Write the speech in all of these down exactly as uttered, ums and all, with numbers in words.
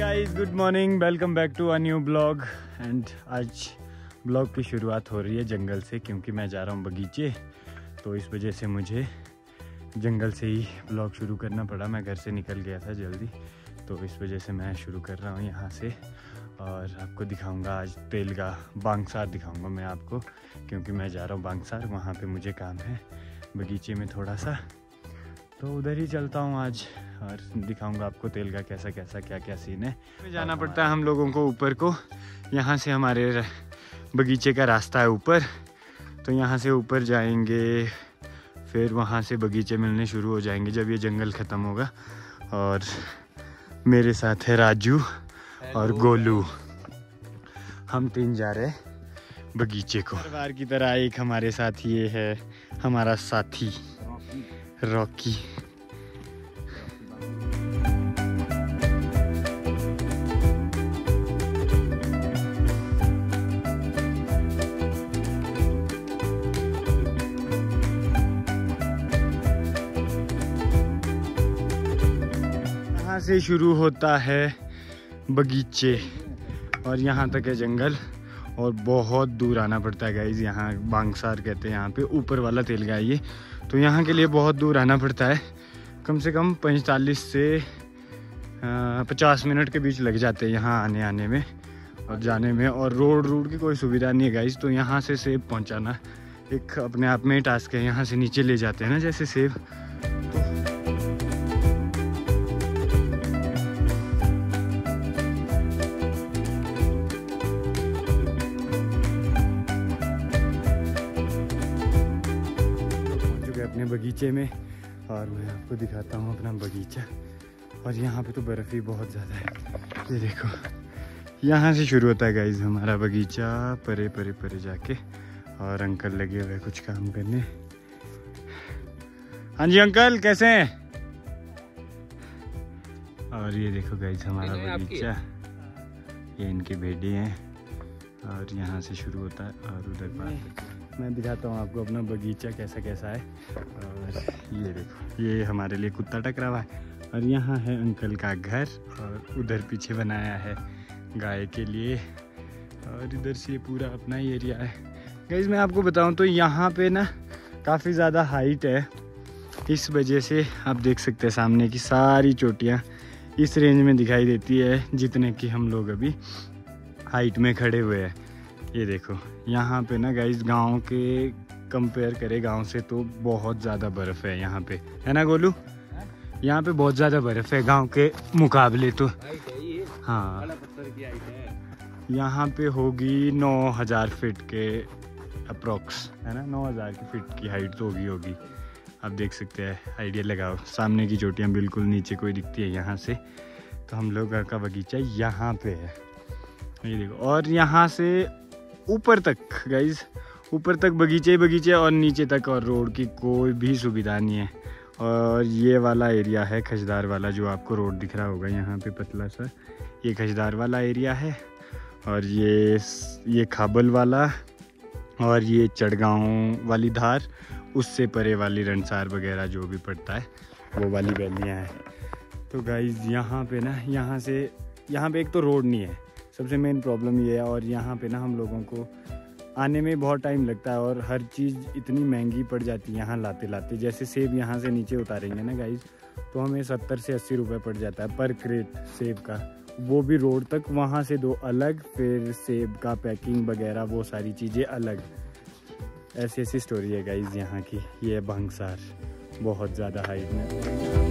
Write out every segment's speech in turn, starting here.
Guys, good morning, welcome back to a new blog. And आज blog की शुरुआत हो रही है जंगल से, क्योंकि मैं जा रहा हूँ बगीचे, तो इस वजह से मुझे जंगल से ही ब्लॉग शुरू करना पड़ा। मैं घर से निकल गया था जल्दी, तो इस वजह से मैं शुरू कर रहा हूँ यहाँ से। और आपको दिखाऊंगा आज तेलगा बांगसार दिखाऊंगा मैं आपको, क्योंकि मैं जा रहा हूँ बांगसार, वहाँ पे मुझे काम है बगीचे में थोड़ा सा, तो उधर ही चलता हूँ आज और दिखाऊंगा आपको तेलगा कैसा कैसा क्या क्या सीन है। जाना पड़ता है हम लोगों को ऊपर को, यहाँ से हमारे बगीचे का रास्ता है ऊपर, तो यहाँ से ऊपर जाएंगे, फिर वहाँ से बगीचे मिलने शुरू हो जाएंगे जब ये जंगल ख़त्म होगा। और मेरे साथ है राजू और गोलू, हम तीन जा रहे बगीचे को। हर बार की तरह एक हमारे साथ ये है हमारा साथी रॉकी। यहाँ से शुरू होता है बगीचे और यहाँ तक है जंगल, और बहुत दूर आना पड़ता है गाइज। यहाँ बांगसार कहते हैं यहाँ पे, ऊपर वाला तेलगा है ये, तो यहाँ के लिए बहुत दूर आना पड़ता है, कम से कम पैंतालीस से पचास मिनट के बीच लग जाते हैं यहाँ आने आने में और जाने में। और रोड रोड की कोई सुविधा नहीं है गाइज, तो यहाँ से सेब पहुँचाना एक अपने आप में टास्क है। यहाँ से नीचे ले जाते हैं ना जैसे सेब, अपने बगीचे में, और मैं आपको दिखाता हूँ अपना बगीचा। और यहाँ पे तो बर्फ़ ही बहुत ज़्यादा है, ये देखो यहाँ से शुरू होता है गाइज हमारा बगीचा, परे परे परे जाके। और अंकल लगे हुए कुछ काम करने। हाँ जी अंकल, कैसे हैं? और ये देखो गाइज हमारा बगीचा, ये इनके भेड़े हैं, और यहाँ से शुरू होता है और उधर बात। मैं दिखाता हूँ आपको अपना बगीचा कैसा कैसा है। और ये देखो, ये हमारे लिए कुत्ता टकरा हुआ है। और यहाँ है अंकल का घर, और उधर पीछे बनाया है गाय के लिए, और इधर से पूरा अपना ही एरिया है गाइस। मैं आपको बताऊँ तो यहाँ पे ना काफ़ी ज़्यादा हाइट है, इस वजह से आप देख सकते हैं सामने की सारी चोटियाँ इस रेंज में दिखाई देती है, जितने की हम लोग अभी हाइट में खड़े हुए हैं। ये देखो यहाँ पे ना गाइस, गांव के कंपेयर करें गांव से तो बहुत ज़्यादा बर्फ़ है यहाँ पे, है ना गोलू? यहाँ पे बहुत ज़्यादा बर्फ़ है गांव के मुकाबले तो। हाँ, यहाँ पे होगी नौ हज़ार फिट के अप्रॉक्स, है ना, नौ हज़ार की फिट की हाइट तो होगी होगी आप देख सकते हैं, आइडिया लगाओ। सामने की चोटियाँ बिल्कुल नीचे कोई दिखती है यहाँ से, तो हम लोग का बगीचा यहाँ पे है, ये देखो। और यहाँ से ऊपर तक गाइज, ऊपर तक बगीचे ही बगीचे, और नीचे तक और रोड की कोई भी सुविधा नहीं है। और ये वाला एरिया है खजदार वाला, जो आपको रोड दिख रहा होगा यहाँ पे पतला सा, ये खजदार वाला एरिया है। और ये ये खाबल वाला, और ये चढ़गांव वाली धार, उससे परे वाली रनसार वगैरह जो भी पड़ता है वो वाली वैलियाँ हैं। तो गाइज यहाँ पे ना, यहाँ से यहाँ पे एक तो रोड नहीं है, सबसे मेन प्रॉब्लम ये है। और यहाँ पे ना हम लोगों को आने में बहुत टाइम लगता है, और हर चीज़ इतनी महंगी पड़ जाती है यहाँ लाते लाते। जैसे सेब यहाँ से नीचे उतारेंगे ना गाइज, तो हमें सत्तर से अस्सी रुपये पड़ जाता है पर क्रेट सेब का, वो भी रोड तक, वहाँ से दो अलग, फिर सेब का पैकिंग वगैरह वो सारी चीज़ें अलग। ऐसी ऐसी स्टोरी है गाइज यहाँ की। ये यह बांगसार बहुत ज़्यादा हाइट में।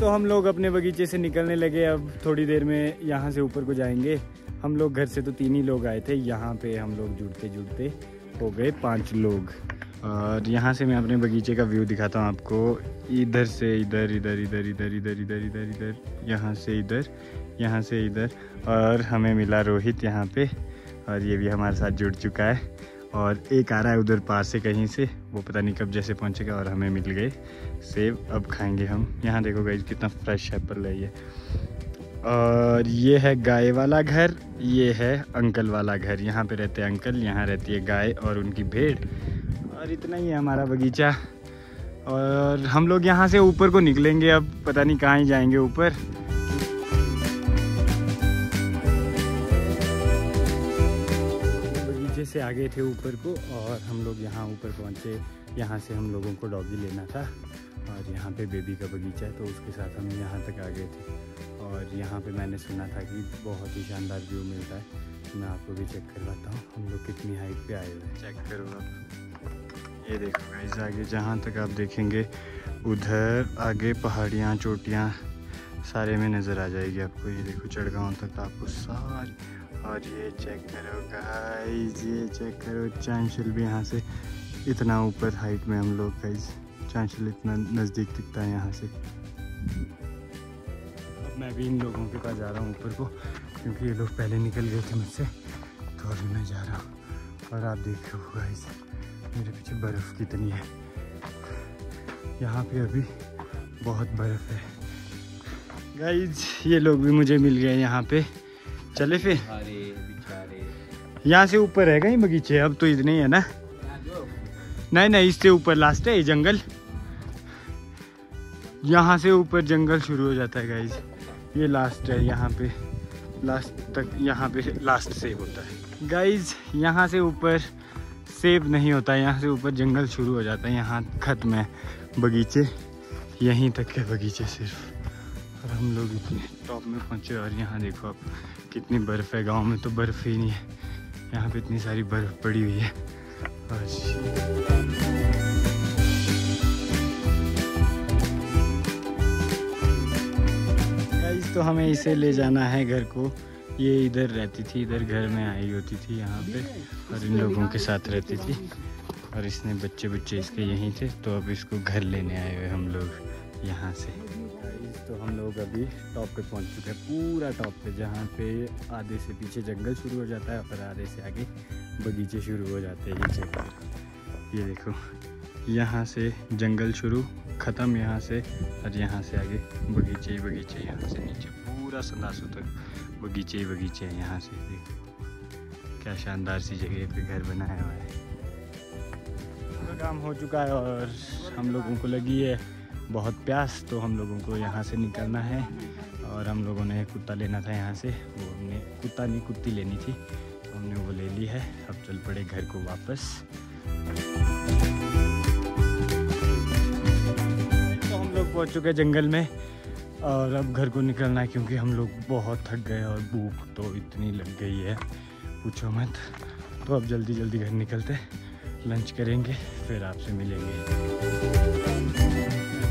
तो हम लोग अपने बगीचे से निकलने लगे, अब थोड़ी देर में यहाँ से ऊपर को जाएंगे। हम लोग घर से तो तीन ही लोग आए थे, यहाँ पे हम लोग जुड़ते जुड़ते हो गए पांच लोग। और यहाँ से मैं अपने बगीचे का व्यू दिखाता हूँ आपको, इधर से इधर इधर इधर इधर इधर इधर इधर इधर, यहाँ से इधर, यहाँ से इधर। और हमें मिला रोहित यहाँ पे, और ये भी हमारे साथ जुड़ चुका है। और एक आ रहा है उधर पास से कहीं से, वो पता नहीं कब जैसे पहुंचेगा। और हमें मिल गए सेब, अब खाएंगे हम। यहाँ देखो गाइस कितना फ्रेश एप्पल है ये। और ये है गाय वाला घर, ये है अंकल वाला घर। यहाँ पे रहते हैं अंकल, यहाँ रहती है गाय और उनकी भेड़। और इतना ही है हमारा बगीचा। और हम लोग यहाँ से ऊपर को निकलेंगे, अब पता नहीं कहाँ ही जाएंगे ऊपर। बगीचे से आ गए थे ऊपर को और हम लोग यहाँ ऊपर पहुँचे। यहाँ से हम लोगों को डॉगी लेना था और यहाँ पे बेबी का बगीचा है, तो उसके साथ हम यहाँ तक आ गए थे। और यहाँ पे मैंने सुना था कि बहुत ही शानदार व्यू मिलता है, मैं आपको भी चेक करवाता हूँ। हम लोग कितनी हाइट पे आए हुए हैं, चेक करो आप। ये देखो गाइस आगे जहाँ तक आप देखेंगे उधर आगे पहाड़ियाँ चोटियाँ सारे में नज़र आ जाएगी आपको। ये देखो चढ़गांव तक आपको सारी। और ये चेक करो गाइस, ये चेक करो चांशल भी यहाँ से इतना ऊपर हाइट में। हम लोग गाइस चांशल इतना नज़दीक दिखता है यहाँ से। मैं भी इन लोगों के पास जा रहा हूँ ऊपर को, क्योंकि ये लोग पहले निकल गए थे मुझसे, तो अभी मैं जा रहा हूँ। और आप देख रहे हो गाइस मेरे पीछे बर्फ़ कितनी है, यहाँ पे अभी बहुत बर्फ़ है गाइस। ये लोग भी मुझे मिल गए यहाँ पे। चले फिर यहाँ से ऊपर है कहीं बगीचे, अब तो इतने ही है ना। नहीं नहीं, इससे ऊपर लास्ट है ये जंगल, यहाँ से ऊपर जंगल शुरू हो जाता है गाइस। ये लास्ट है, यहाँ पे लास्ट तक, यहाँ पे लास्ट सेब होता है गाइज। यहाँ से ऊपर सेब नहीं होता है, यहाँ से ऊपर जंगल शुरू हो जाता है। यहाँ ख़त्म है बगीचे, यहीं तक के बगीचे सिर्फ। और हम लोग इतने टॉप में पहुँचे और यहाँ देखो आप कितनी बर्फ़ है। गांव में तो बर्फ़ ही नहीं है, यहाँ पे इतनी सारी बर्फ़ पड़ी हुई है। और तो हमें इसे ले जाना है घर को। ये इधर रहती थी, इधर घर में आई होती थी यहाँ पे, और इन लोगों के साथ रहती थी। और इसने बच्चे बच्चे इसके यहीं थे, तो अब इसको घर लेने आए हुए हम लोग यहाँ से। तो हम लोग अभी टॉप पे पहुँच चुके हैं, पूरा टॉप पे, जहाँ पे आधे से पीछे जंगल शुरू हो जाता है और आधे से आगे बगीचे शुरू हो जाते हैं। ये ये देखो यहाँ से जंगल शुरू, ख़त्म यहाँ से। और यहाँ से आगे बगीचे ही बगीचे, यहाँ से नीचे पूरा सन्नासो तक बगीचे ही बगीचे हैं। यहाँ से देखो क्या शानदार सी जगह पे घर बनाया हुआ है। काम हो चुका है और हम लोगों को लगी है बहुत प्यास, तो हम लोगों को यहाँ से निकलना है। और हम लोगों ने कुत्ता लेना था यहाँ से, वो हमने कुत्ता नहीं कुत्ती लेनी थी, तो हमने वो ले ली है। अब चल पड़े घर को वापस। पहुंच चुके जंगल में और अब घर को निकलना है, क्योंकि हम लोग बहुत थक गए और भूख तो इतनी लग गई है पूछो मत। तो अब जल्दी जल्दी घर निकलते, लंच करेंगे, फिर आपसे मिलेंगे।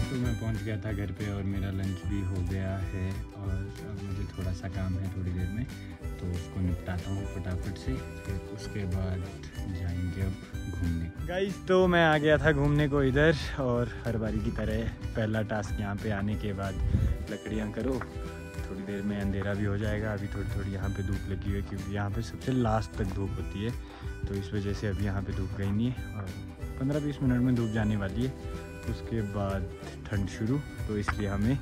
तो मैं पहुंच गया था घर पे और मेरा लंच भी हो गया है। और अब मुझे थोड़ा सा काम है थोड़ी देर में, तो उसको निपटाता हूँ फटाफट से, फिर उसके बाद जाएंगे अब घूमने। गाइस तो मैं आ गया था घूमने को इधर, और हर बारी की तरह पहला टास्क यहाँ पे आने के बाद लकड़ियाँ करो। थोड़ी देर में अंधेरा भी हो जाएगा, अभी थोड़ी थोड़ी यहाँ पे धूप लगी हुई है, क्योंकि यहाँ पे सबसे लास्ट तक धूप होती है, तो इस वजह से अभी यहाँ पे धूप गई नहीं है। और पंद्रह बीस मिनट में धूप जाने वाली है, उसके बाद ठंड शुरू, तो इसलिए हमें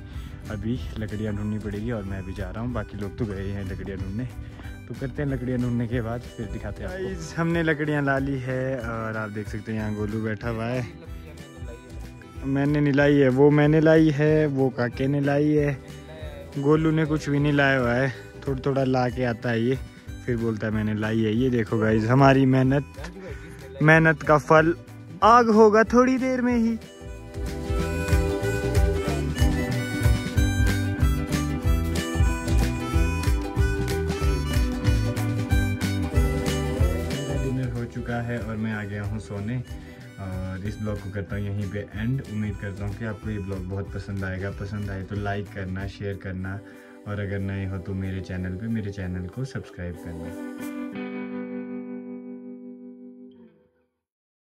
अभी लकड़ियाँ ढूँढनी पड़ेगी। और मैं अभी जा रहा हूँ, बाकी लोग तो गए हैं लकड़ियाँ ढूँढने, तो करते हैं लकड़ियाँ ढूंढने के बाद फिर दिखाते हैं आपको। हमने लकड़ियाँ ला ली है और आप देख सकते हैं यहाँ गोलू बैठा हुआ है। मैंने नहीं लाई है, वो मैंने लाई है, वो काके ने लाई है, गोलू ने कुछ भी नहीं लाया हुआ है। थोड़ा थोड़ा ला के आता है ये, फिर बोलता है मैंने लाई है। ये देखो गाइज हमारी मेहनत, मेहनत का फल आग होगा थोड़ी देर में ही। है और मैं आ गया हूँ सोने। और इस ब्लॉग को करता हूँ यहीं पे एंड। उम्मीद करता हूँ कि आपको ये ब्लॉग बहुत पसंद आएगा। पसंद आए तो लाइक करना, शेयर करना, और अगर नए हो तो मेरे चैनल पे मेरे चैनल को सब्सक्राइब करना।